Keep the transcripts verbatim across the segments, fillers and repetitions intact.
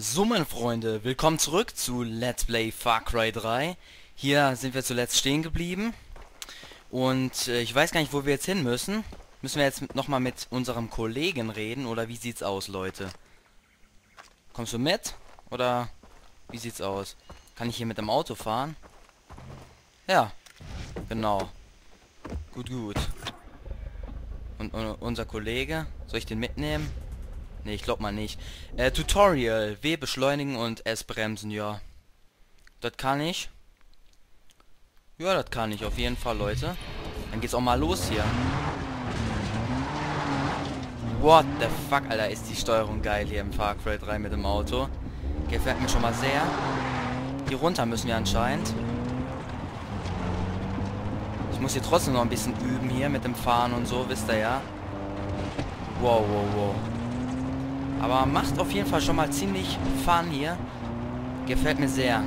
So meine Freunde, willkommen zurück zu Let's Play Far Cry drei. Hier sind wir zuletzt stehen geblieben. Und äh, ich weiß gar nicht, wo wir jetzt hin müssen. Müssen wir jetzt nochmal mit unserem Kollegen reden oder wie sieht's aus, Leute? Kommst du mit? Oder wie sieht's aus? Kann ich hier mit dem Auto fahren? Ja, genau. Gut, gut. Und uh, unser Kollege, soll ich den mitnehmen? Ne, ich glaube mal nicht. Äh, Tutorial. W beschleunigen und S bremsen, ja. Das kann ich. Ja, das kann ich auf jeden Fall, Leute. Dann geht's auch mal los hier. What the fuck, Alter, ist die Steuerung geil hier im Far Cry drei mit dem Auto. Gefällt mir schon mal sehr. Hier runter müssen wir anscheinend. Ich muss hier trotzdem noch ein bisschen üben hier mit dem Fahren und so, wisst ihr ja. Wow, wow, wow. Aber macht auf jeden Fall schon mal ziemlich Fun hier. Gefällt mir sehr.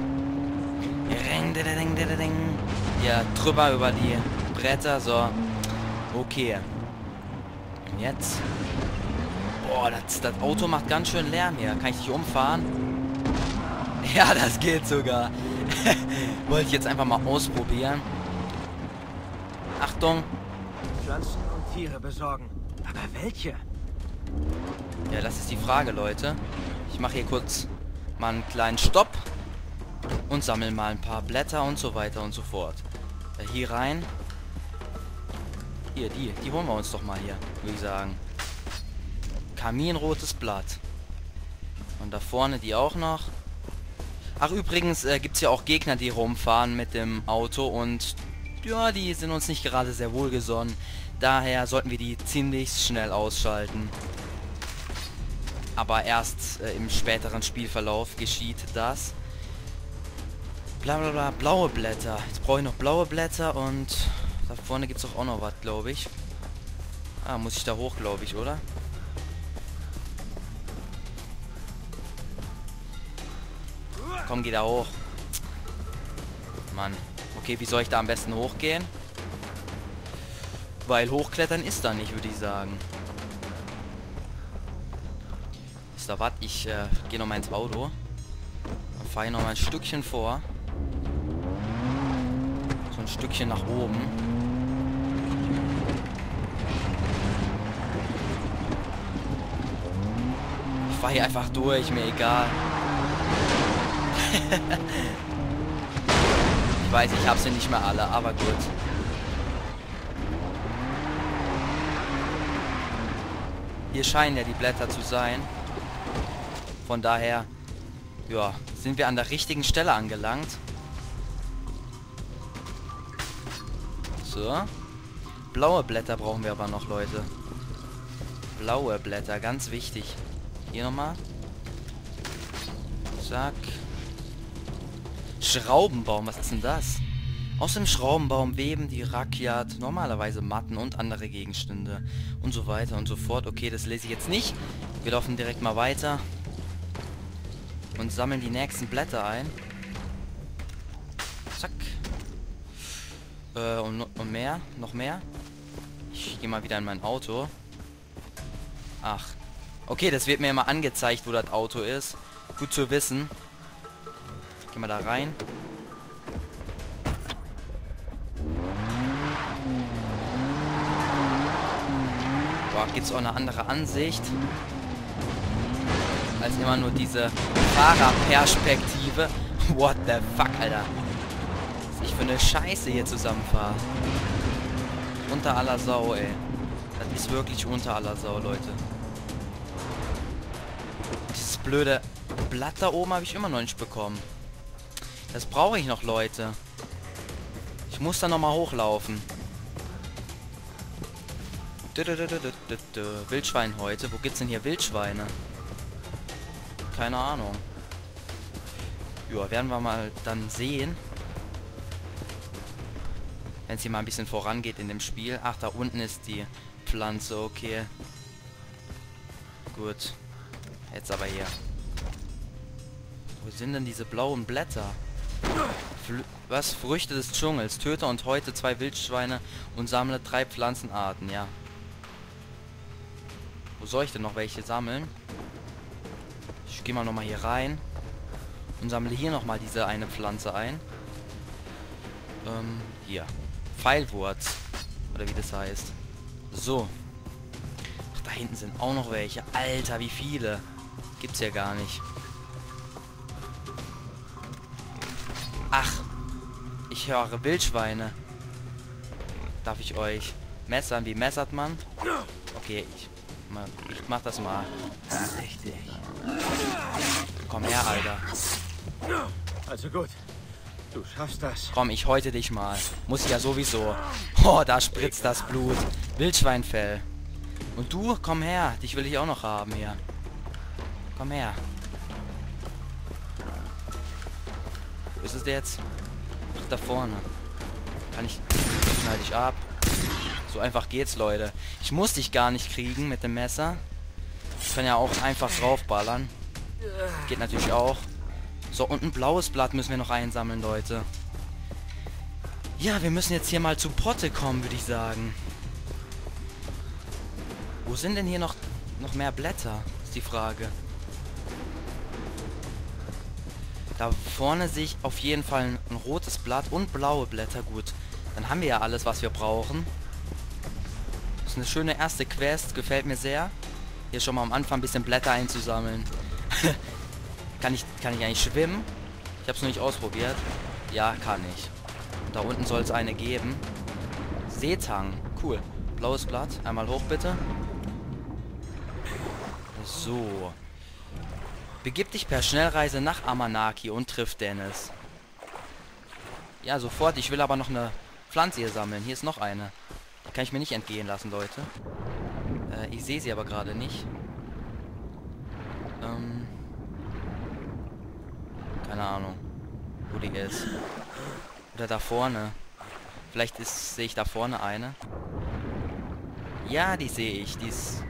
Ja, drüber über die Bretter. So. Okay. Und jetzt. Boah, das, das Auto macht ganz schön Lärm hier. Kann ich dich umfahren? Ja, das geht sogar. Wollte ich jetzt einfach mal ausprobieren. Achtung. Pflanzen und Tiere besorgen. Aber welche? Ja, das ist die Frage, Leute. Ich mache hier kurz mal einen kleinen Stopp und sammle mal ein paar Blätter und so weiter und so fort. Ja, hier rein. Hier, die, die holen wir uns doch mal hier, würde ich sagen. Kaminrotes Blatt. Und da vorne die auch noch. Ach, übrigens äh, gibt es ja auch Gegner, die rumfahren mit dem Auto und ja, die sind uns nicht gerade sehr wohlgesonnen. Daher sollten wir die ziemlich schnell ausschalten. Aber erst äh, im späteren Spielverlauf geschieht das. Bla bla bla, blaue Blätter. Jetzt brauche ich noch blaue Blätter und da vorne gibt es auch noch was, glaube ich. Ah, muss ich da hoch, glaube ich, oder? Komm, geh da hoch. Mann. Okay, wie soll ich da am besten hochgehen? Weil hochklettern ist da nicht, würde ich sagen. Da warte ich, äh, gehe noch mal ins Auto. Dann fahre ich noch mal ein Stückchen vor. So ein Stückchen nach oben. Ich fahre hier einfach durch, mir egal. Ich weiß, ich habe sie nicht mehr alle, aber gut. Hier scheinen ja die Blätter zu sein. Von daher, ja, sind wir an der richtigen Stelle angelangt. So. Blaue Blätter brauchen wir aber noch, Leute. Blaue Blätter, ganz wichtig. Hier nochmal. Zack. Schraubenbaum, was ist denn das? Aus dem Schraubenbaum weben die Rakyat normalerweise Matten und andere Gegenstände. Und so weiter und so fort. Okay, das lese ich jetzt nicht. Wir laufen direkt mal weiter. Und sammeln die nächsten Blätter ein. Zack. Äh, und, und mehr. Noch mehr. Ich gehe mal wieder in mein Auto. Ach. Okay, das wird mir immer angezeigt, wo das Auto ist. Gut zu wissen. Gehen wir da rein. Boah, gibt's auch eine andere Ansicht. Als immer nur diese Fahrerperspektive. What the fuck, Alter. Was ich für eine Scheiße hier zusammenfahre. Unter aller Sau, ey. Das ist wirklich unter aller Sau, Leute. Dieses blöde Blatt da oben habe ich immer noch nicht bekommen. Das brauche ich noch, Leute. Ich muss da nochmal hochlaufen. Wildschwein heute. Wo gibt's denn hier Wildschweine? Keine Ahnung. Ja, werden wir mal dann sehen. Wenn es hier mal ein bisschen vorangeht in dem Spiel. Ach, da unten ist die Pflanze. Okay. Gut. Jetzt aber hier. Wo sind denn diese blauen Blätter? Fl- Was? Früchte des Dschungels. Töte und häute zwei Wildschweine und sammle drei Pflanzenarten. Ja. Wo soll ich denn noch welche sammeln? Ich gehe mal nochmal hier rein und sammle hier nochmal diese eine Pflanze ein. Ähm, hier. Pfeilwurz. Oder wie das heißt. So. Ach, da hinten sind auch noch welche. Alter, wie viele. Gibt's ja gar nicht. Ach. Ich höre Wildschweine. Darf ich euch messern? Wie messert man? Okay, ich, ich mach das mal. Richtig. Komm her, Alter. Also gut. Du schaffst das. Komm, ich häute dich mal. Muss ich ja sowieso. Oh, da spritzt das Blut. Wildschweinfell. Und du, komm her. Dich will ich auch noch haben hier. Komm her. Wo ist es denn jetzt? Ach, da vorne. Kann ich... Schneide ich ab. So einfach geht's, Leute. Ich muss dich gar nicht kriegen mit dem Messer. Ich kann ja auch einfach draufballern. Geht natürlich auch. So, und ein blaues Blatt müssen wir noch einsammeln, Leute. Ja, wir müssen jetzt hier mal zu Potte kommen, würde ich sagen. Wo sind denn hier noch, noch mehr Blätter? Ist die Frage. Da vorne sehe ich auf jeden Fall ein, ein rotes Blatt und blaue Blätter. Gut, dann haben wir ja alles, was wir brauchen. Das ist eine schöne erste Quest. Gefällt mir sehr. Hier schon mal am Anfang ein bisschen Blätter einzusammeln. Kann ich, kann ich eigentlich schwimmen? Ich habe es noch nicht ausprobiert. Ja, kann ich. Und da unten soll es eine geben. Seetang. Cool. Blaues Blatt. Einmal hoch, bitte. So. Begib dich per Schnellreise nach Amanaki und triff Dennis. Ja, sofort. Ich will aber noch eine Pflanze hier sammeln. Hier ist noch eine. Die kann ich mir nicht entgehen lassen, Leute. Äh, ich sehe sie aber gerade nicht. Ähm... Keine Ahnung, wo die ist. Oder da vorne. Vielleicht ist sehe ich da vorne eine. Ja, die sehe ich. Die ist...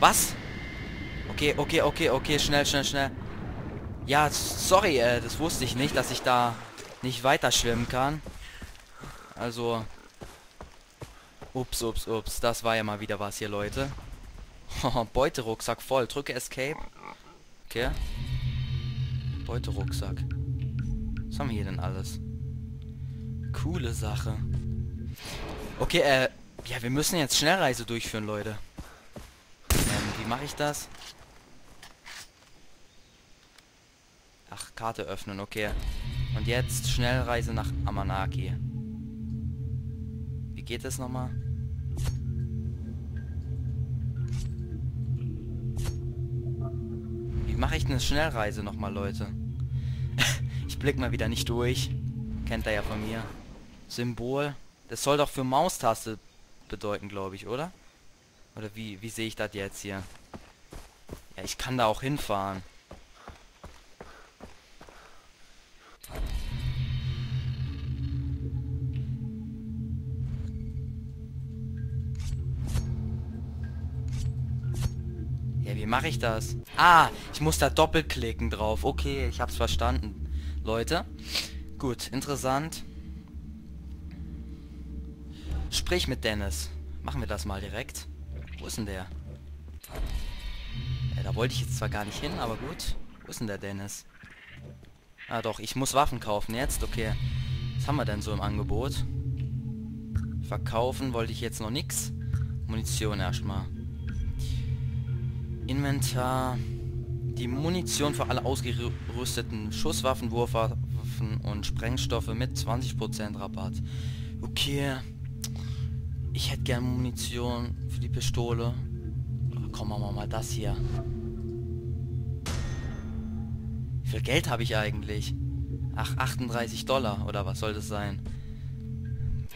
Was? Okay, okay, okay, okay. Schnell, schnell, schnell. Ja, sorry, äh, das wusste ich nicht, dass ich da nicht weiter schwimmen kann. Also... Ups, ups, ups. Das war ja mal wieder was hier, Leute. Beuterucksack voll. Drücke Escape. Okay. Beuterucksack. Was haben wir hier denn alles? Coole Sache. Okay, äh, ja, wir müssen jetzt Schnellreise durchführen, Leute. Ähm, wie mache ich das? Ach, Karte öffnen, okay. Und jetzt Schnellreise nach Amanaki. Wie geht das nochmal? Mache ich eine Schnellreise nochmal, Leute? Ich blick mal wieder nicht durch. Kennt ihr ja von mir. Symbol. Das soll doch für Maustaste bedeuten, glaube ich, oder? Oder wie, wie sehe ich das jetzt hier? Ja, ich kann da auch hinfahren. Mache ich das? Ah, ich muss da doppelklicken drauf. Okay, ich hab's verstanden, Leute. Gut, interessant. Sprich mit Dennis. Machen wir das mal direkt. Wo ist denn der? Ja, da wollte ich jetzt zwar gar nicht hin, aber gut. Wo ist denn der Dennis? Ah doch, ich muss Waffen kaufen jetzt. Okay, was haben wir denn so im Angebot? Verkaufen wollte ich jetzt noch nichts. Munition erstmal. Inventar. Die Munition für alle ausgerüsteten Schusswaffen, Wurfwaffen und Sprengstoffe mit zwanzig Prozent Rabatt. Okay. Ich hätte gerne Munition für die Pistole. Oh, komm, machen wir mal das hier. Wie viel Geld habe ich eigentlich? Ach, achtunddreißig Dollar oder was soll das sein?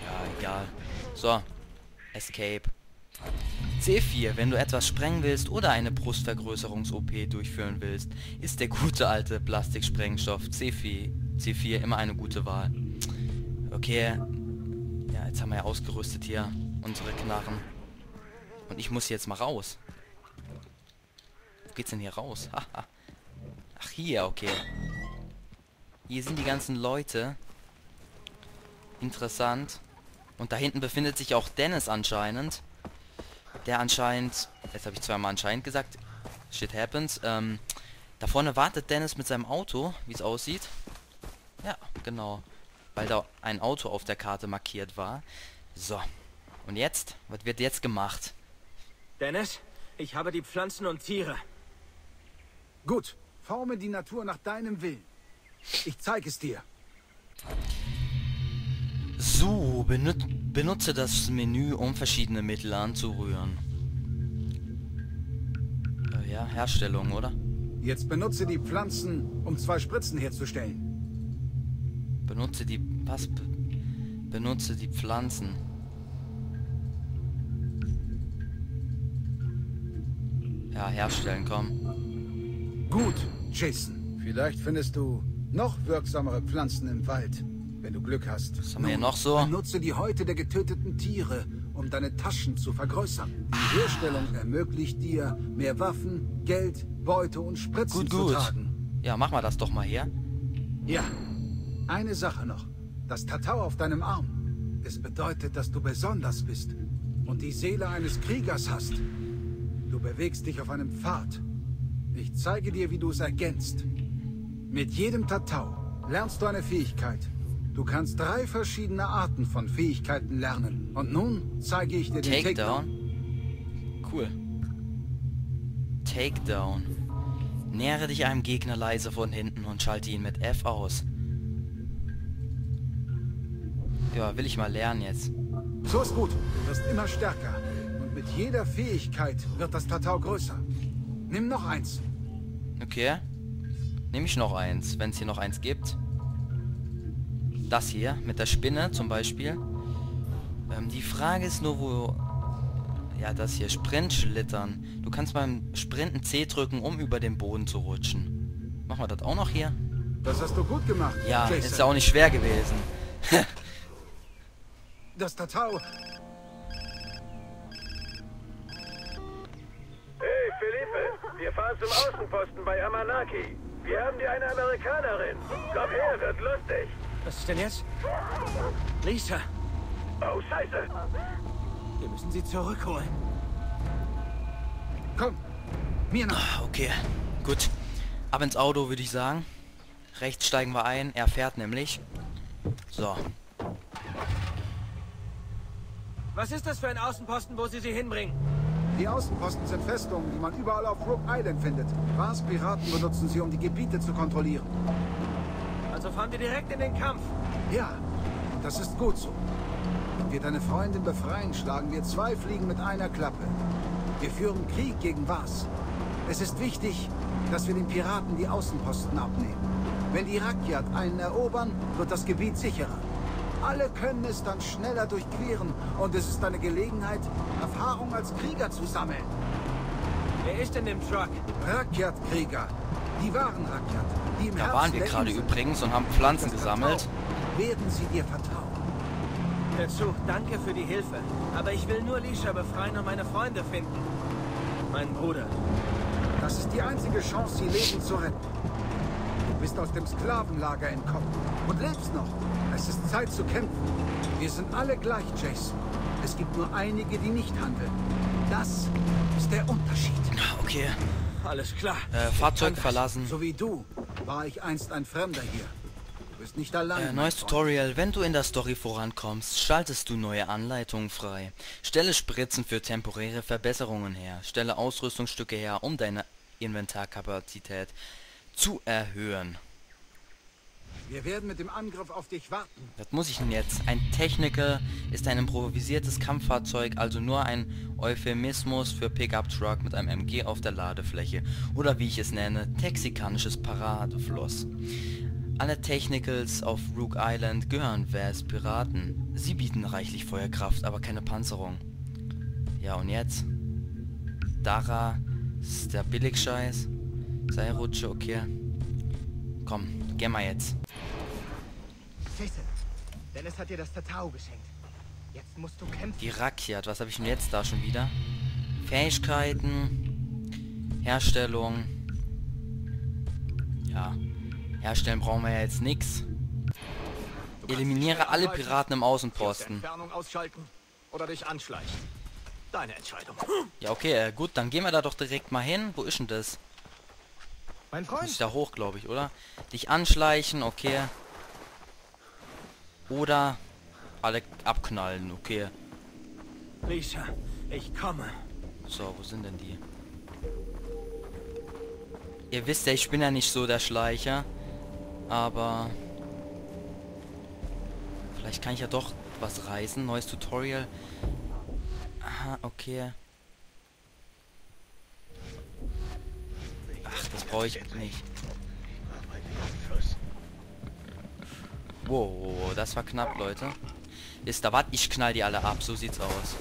Ja, egal. So. Escape. C vier, wenn du etwas sprengen willst oder eine Brustvergrößerungs-O P durchführen willst, ist der gute alte Plastiksprengstoff C vier, C vier immer eine gute Wahl. Okay, ja, jetzt haben wir ja ausgerüstet hier unsere Knarren. Und ich muss jetzt mal raus. Wo geht's denn hier raus? Ach, hier, okay. Hier sind die ganzen Leute. Interessant. Und da hinten befindet sich auch Dennis anscheinend. Der anscheinend, jetzt habe ich zweimal anscheinend gesagt, shit happens, ähm, Da vorne wartet Dennis mit seinem Auto, wie es aussieht. Ja, genau. Weil da ein Auto auf der Karte markiert war. So. Und jetzt? Was wird jetzt gemacht? Dennis, ich habe die Pflanzen und Tiere. Gut. Forme die Natur nach deinem Willen. Ich zeige es dir. So, benut- benutze das Menü, um verschiedene Mittel anzurühren. Ja, Herstellung, oder? Jetzt benutze die Pflanzen, um zwei Spritzen herzustellen. Benutze die... Was? Benutze die Pflanzen. Ja, herstellen, komm. Gut, Jason. Vielleicht findest du noch wirksamere Pflanzen im Wald, wenn du Glück hast. Was haben wir hier noch so? Benutze die Häute der getöteten Tiere, um deine Taschen zu vergrößern. Die Herstellung ermöglicht dir, mehr Waffen, Geld, Beute und Spritzen gut, gut. zu tragen. Ja, mach mal das doch mal her. Ja, eine Sache noch. Das Tatau auf deinem Arm. Es bedeutet, dass du besonders bist und die Seele eines Kriegers hast. Du bewegst dich auf einem Pfad. Ich zeige dir, wie du es ergänzt. Mit jedem Tatau lernst du eine Fähigkeit. Du kannst drei verschiedene Arten von Fähigkeiten lernen. Und nun zeige ich dir den Takedown. Cool. Takedown. Nähere dich einem Gegner leise von hinten und schalte ihn mit F aus. Ja, will ich mal lernen jetzt. So ist gut. Du wirst immer stärker. Und mit jeder Fähigkeit wird das Tatau größer. Nimm noch eins. Okay. Nehme ich noch eins, wenn es hier noch eins gibt. Das hier, mit der Spinne zum Beispiel. Ähm, die Frage ist nur, wo... Ja, das hier, Sprintschlittern. Du kannst beim Sprinten C drücken, um über den Boden zu rutschen. Machen wir das auch noch hier? Das hast du gut gemacht. Ja, Jason. Ist ja auch nicht schwer gewesen. Das Tatau. Hey, Philippe, wir fahren zum Außenposten bei Amanaki. Wir haben dir eine Amerikanerin. Komm her, wird lustig. Was ist denn jetzt? Lisa! Oh, Scheiße! Wir müssen sie zurückholen. Komm! Mir nach! Okay, gut. Ab ins Auto, würde ich sagen. Rechts steigen wir ein. Er fährt nämlich. So. Was ist das für ein Außenposten, wo sie sie hinbringen? Die Außenposten sind Festungen, die man überall auf Rook Island findet. Raspiraten benutzen sie, um die Gebiete zu kontrollieren. So fahren wir direkt in den Kampf. Ja, das ist gut so. Wenn wir deine Freundin befreien, schlagen wir zwei Fliegen mit einer Klappe. Wir führen Krieg gegen was? Es ist wichtig, dass wir den Piraten die Außenposten abnehmen. Wenn die Rakyat einen erobern, wird das Gebiet sicherer. Alle können es dann schneller durchqueren und es ist eine Gelegenheit, Erfahrung als Krieger zu sammeln. Wer ist in dem Truck? Rakyat-Krieger. Die wahren Rakyat. Die im da waren wir gerade übrigens und haben Pflanzen gesammelt. Werden sie dir vertrauen. Hör zu, danke für die Hilfe. Aber ich will nur Lisa befreien und meine Freunde finden. Mein Bruder. Das ist die einzige Chance, sie Leben zu retten. Du bist aus dem Sklavenlager entkommen. Und lebst noch. Es ist Zeit zu kämpfen. Wir sind alle gleich, Jason. Es gibt nur einige, die nicht handeln. Das ist der Unterschied. Okay. Alles klar. Äh, Fahrzeug verlassen. So wie du war ich einst ein Fremder hier. Du bist nicht allein. Äh, neues Tutorial. Wenn du in der Story vorankommst, schaltest du neue Anleitungen frei. Stelle Spritzen für temporäre Verbesserungen her. Stelle Ausrüstungsstücke her, um deine Inventarkapazität zu erhöhen. Wir werden mit dem Angriff auf dich warten. Was muss ich denn jetzt? Ein Techniker ist ein improvisiertes Kampffahrzeug, also nur ein Euphemismus für Pickup-Truck mit einem M G auf der Ladefläche. Oder wie ich es nenne, texikanisches Paradefloss. Alle Technicals auf Rook Island gehören Vers Piraten. Sie bieten reichlich Feuerkraft, aber keine Panzerung. Ja, und jetzt? Dara ist der Billigscheiß. Seilrutsche, okay. Komm, gehen wir jetzt. Jason, Dennis hat dir das Tatau geschenkt. Jetzt musst du kämpfen. Die Rakyat, was habe ich denn jetzt da schon wieder? Fähigkeiten, Herstellung. Ja, herstellen brauchen wir ja jetzt nichts. Eliminiere alle Piraten im Außenposten. Entfernung ausschalten oder dich anschleichen. Deine Entscheidung. Ja, okay, gut, dann gehen wir da doch direkt mal hin. Wo ist denn das? Mein Freund. Muss ich da hoch, glaube ich, oder? Dich anschleichen, okay. Oder alle abknallen, okay. Lisa, ich komme. So, wo sind denn die? Ihr wisst ja, ich bin ja nicht so der Schleicher. Aber... vielleicht kann ich ja doch was reißen. Neues Tutorial. Aha, okay. Ach, das brauche ich nicht. Wow, das war knapp, Leute. Ist da was? Ich knall die alle ab. So sieht's aus.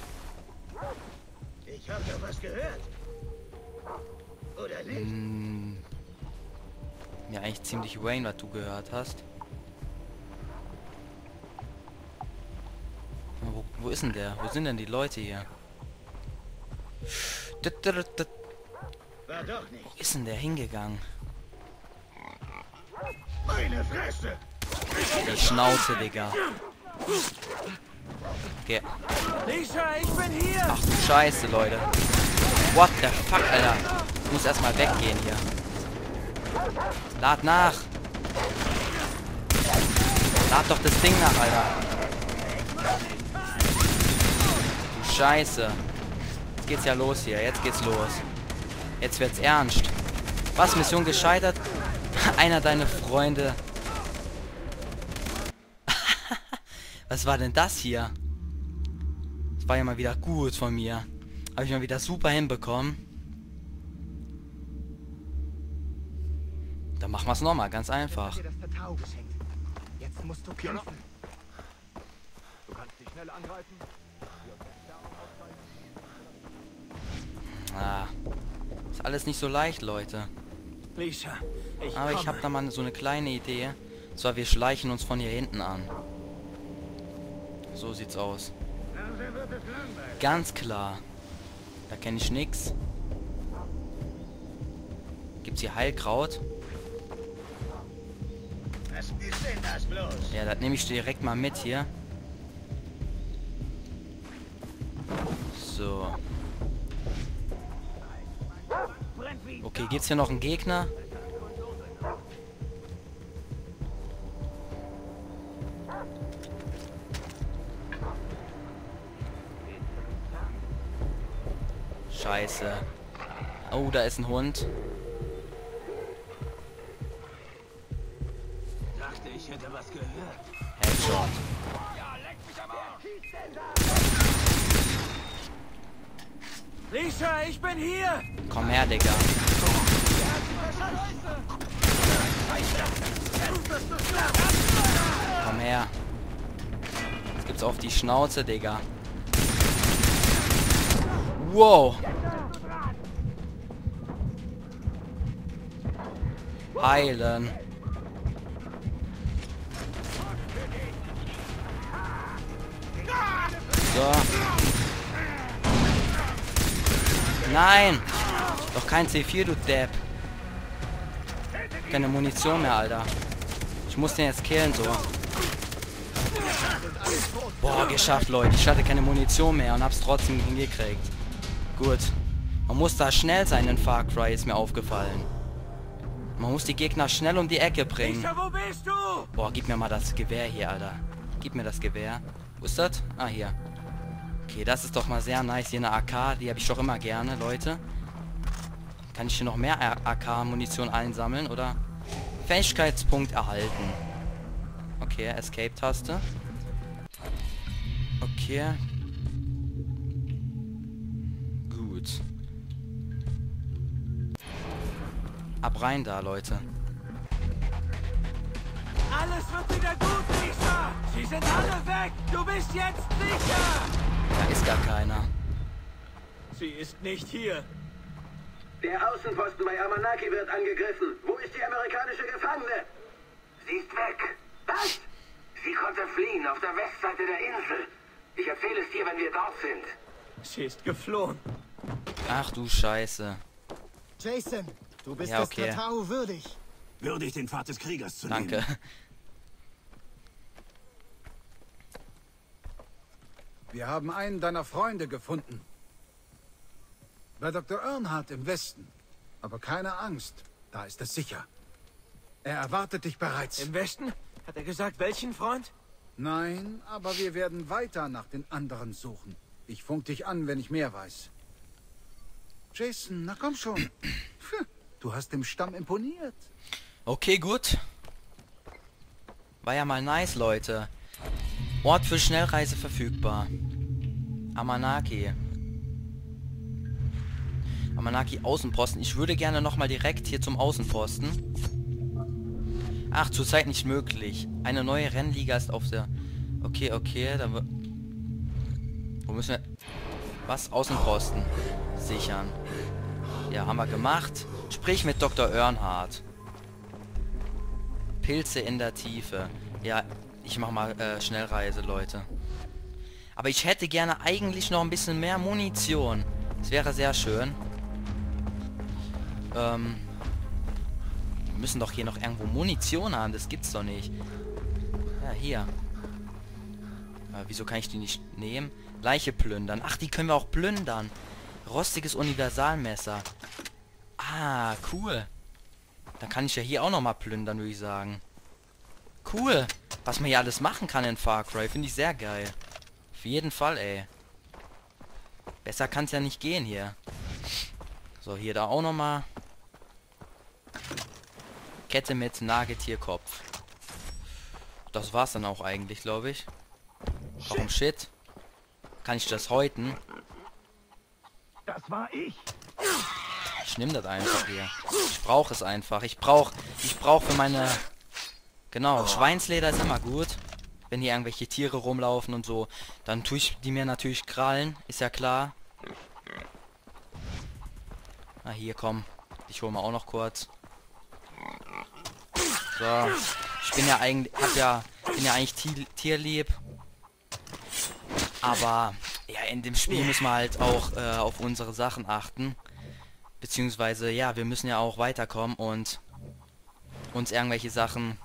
Ich hab da was gehört. Oder nicht? Hm. Ja, eigentlich ziemlich Wayne, was du gehört hast. Wo, wo ist denn der? Wo sind denn die Leute hier? War doch nicht. Wo ist denn der hingegangen? Meine Fresse! Die Schnauze, Digga. Okay. Lisa, ich bin hier. Ach du Scheiße, Leute. What the fuck, Alter. Ich muss erstmal weggehen hier. Lad nach. Lad doch das Ding nach, Alter. Du Scheiße. Jetzt geht's ja los hier. Jetzt geht's los. Jetzt wird's ernst. Was? Mission gescheitert? Einer deiner Freunde. Was war denn das hier? Das war ja mal wieder gut von mir. Habe ich mal wieder super hinbekommen. Dann machen wir es nochmal, ganz einfach. Jetzt musst du kämpfen. Du kannst dich schnell angreifen. Ah, ist alles nicht so leicht, Leute. Aber ich habe da mal so eine kleine Idee. Und zwar, wir schleichen uns von hier hinten an. So sieht's aus. Ganz klar. Da kenne ich nix. Gibt's hier Heilkraut? Was ist denn das bloß? Ja, das nehme ich direkt mal mit hier. So. Okay, gibt's hier noch einen Gegner? Scheiße. Oh, da ist ein Hund. Dachte, ich hätte was gehört. Headshot. Ja, leck mich am Arsch. Lisa, ich bin hier. Komm her, Digga. Komm her. Jetzt gibt's auf die Schnauze, Digga. Wow. Heilen. So. Nein. Doch kein C vier, du Depp. Keine Munition mehr, Alter. Ich muss den jetzt killen, so. Boah, geschafft, Leute. Ich hatte keine Munition mehr und hab's trotzdem hingekriegt. Gut. Man muss da schnell sein in Far Cry, ist mir aufgefallen. Man muss die Gegner schnell um die Ecke bringen. Lisa, wo bist du? Boah, gib mir mal das Gewehr hier, Alter. Gib mir das Gewehr. Wo ist das? Ah, hier. Okay, das ist doch mal sehr nice. Hier eine A K, die habe ich doch immer gerne, Leute. Kann ich hier noch mehr A K-Munition einsammeln, oder? Fähigkeitspunkt erhalten. Okay, Escape-Taste. Okay. Gut. Ab rein da, Leute. Alles wird wieder gut, Lisa. Sie sind alle weg. Du bist jetzt sicher. Da ist gar keiner. Sie ist nicht hier. Der Außenposten bei Amanaki wird angegriffen. Wo ist die amerikanische Gefangene? Sie ist weg. Was? Sie konnte fliehen auf der Westseite der Insel. Ich erzähle es dir, wenn wir dort sind. Sie ist geflohen. Ach du Scheiße. Jason, du bist ja, okay. des Tatau würdig. Würdig, den Pfad des Kriegers zu Danke. nehmen. Danke. Wir haben einen deiner Freunde gefunden. Bei Doktor Earnhardt im Westen. Aber keine Angst. Da ist es sicher. Er erwartet dich bereits. Im Westen? Hat er gesagt, welchen Freund? Nein, aber wir werden weiter nach den anderen suchen. Ich funk dich an, wenn ich mehr weiß. Jason, na komm schon. Du hast dem Stamm imponiert. Okay, gut. War ja mal nice, Leute. Ort für Schnellreise verfügbar. Amanaki. Amanaki Außenposten. Ich würde gerne nochmal direkt hier zum Außenposten. Ach, zurzeit nicht möglich. Eine neue Rennliga ist auf der... Okay, okay, da wird... Wo müssen wir... Was? Außenposten sichern. Ja, haben wir gemacht. Sprich mit Doktor Earnhardt. Pilze in der Tiefe. Ja, ich mach mal äh, Schnellreise, Leute. Aber ich hätte gerne eigentlich noch ein bisschen mehr Munition. Das wäre sehr schön. Ähm, wir müssen doch hier noch irgendwo Munition haben. Das gibt's doch nicht. Ja, hier. Äh, wieso kann ich die nicht nehmen? Leiche plündern. Ach, die können wir auch plündern. Rostiges Universalmesser. Ah, cool. Dann kann ich ja hier auch nochmal plündern, würde ich sagen. Cool. Was man hier alles machen kann in Far Cry. Finde ich sehr geil. Auf jeden Fall, ey. Besser kann es ja nicht gehen hier. So, hier da auch nochmal. Kette mit Nagetierkopf. Das war's dann auch eigentlich, glaube ich. Warum shit? Kann ich das häuten? Das war ich. Ich nehme das einfach hier. Ich brauche es einfach. Ich brauche... Ich brauche für meine... Genau, Schweinsleder ist immer gut. Wenn hier irgendwelche Tiere rumlaufen und so. Dann tue ich die mir natürlich krallen. Ist ja klar. Na hier, komm. Ich hole mal auch noch kurz. So. Ich bin ja eigentlich... Hab ja... Bin ja eigentlich ti tierlieb. Aber... Ja, in dem Spiel müssen wir halt auch äh, auf unsere Sachen achten. Beziehungsweise, ja, wir müssen ja auch weiterkommen und uns irgendwelche Sachen,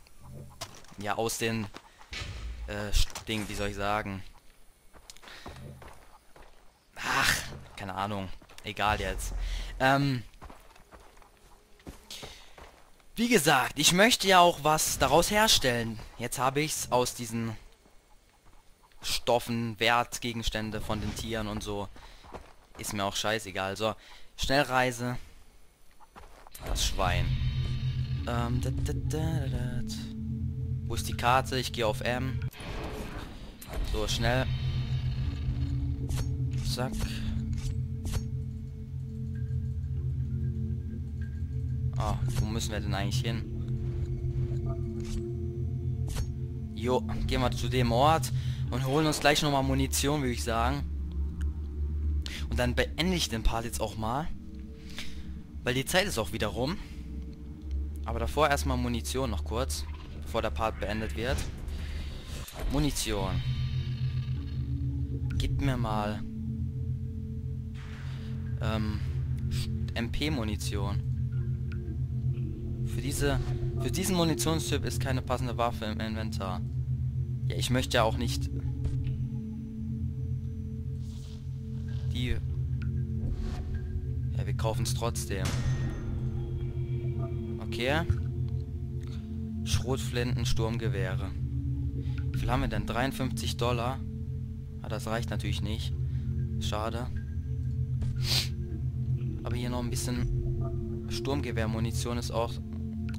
ja, aus den äh, Dingen, wie soll ich sagen? Ach, keine Ahnung. Egal jetzt. Ähm, wie gesagt, ich möchte ja auch was daraus herstellen. Jetzt habe ich es aus diesen... Stoffen, Wertgegenstände von den Tieren und so. Ist mir auch scheißegal. So, Schnellreise. Das Schwein. Ähm, da, da, da, da, da. Wo ist die Karte? Ich gehe auf M. So, schnell. Zack. Oh, wo müssen wir denn eigentlich hin? Jo, gehen wir zu dem Ort. Und holen uns gleich nochmal Munition, würde ich sagen. Und dann beende ich den Part jetzt auch mal. Weil die Zeit ist auch wieder rum. Aber davor erstmal Munition noch kurz. Bevor der Part beendet wird. Munition. Gib mir mal... Ähm... M P-Munition. Für diese... Für diesen Munitionstyp ist keine passende Waffe im Inventar. Ja, ich möchte ja auch nicht... Die... Ja, wir kaufen es trotzdem. Okay. Schrotflinten, Sturmgewehre. Wie viel haben wir denn? dreiundfünfzig Dollar. Ah, das reicht natürlich nicht. Schade. Aber hier noch ein bisschen... Sturmgewehrmunition ist auch...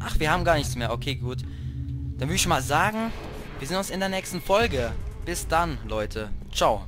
Ach, wir haben gar nichts mehr. Okay, gut. Dann würde ich mal sagen... Wir sehen uns in der nächsten Folge. Bis dann, Leute. Ciao.